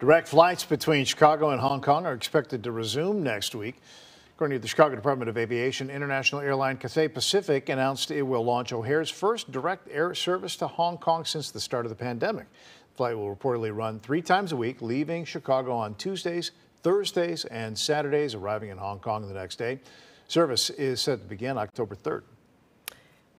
Direct flights between Chicago and Hong Kong are expected to resume next week. According to the Chicago Department of Aviation, international airline Cathay Pacific announced it will launch O'Hare's first direct air service to Hong Kong since the start of the pandemic. The flight will reportedly run 3 times a week, leaving Chicago on Tuesdays, Thursdays, and Saturdays, arriving in Hong Kong the next day. Service is set to begin October 3rd.